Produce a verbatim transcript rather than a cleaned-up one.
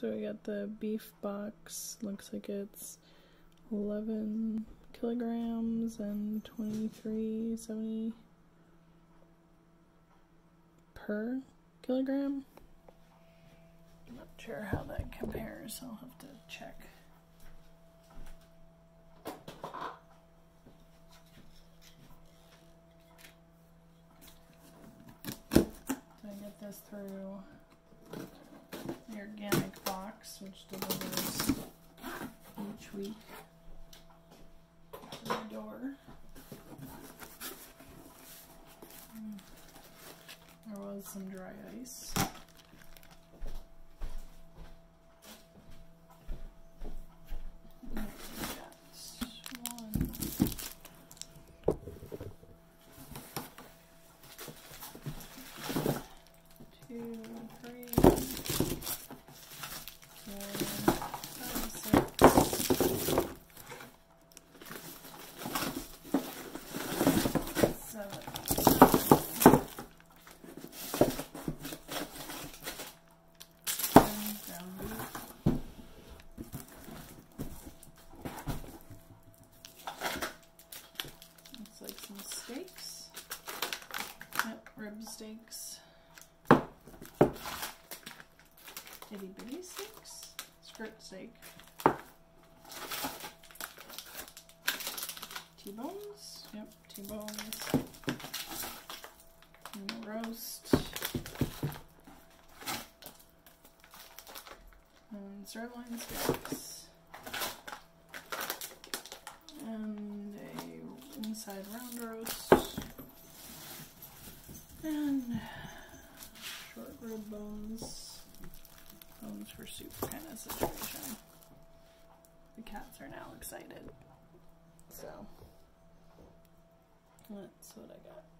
So we got the beef box, looks like it's eleven kilograms and twenty-three seventy per kilogram. I'm not sure how that compares, I'll have to check. So I get this through the organic box, which delivers each week to the door. Mm. There was some dry ice. Steaks, itty bitty steaks, skirt steak, T-bones, yep, T-bones, and roast, and sirloin steaks, and a inside round roast. And short rib bones, bones for soup kind of situation. The cats are now excited. So that's what I got.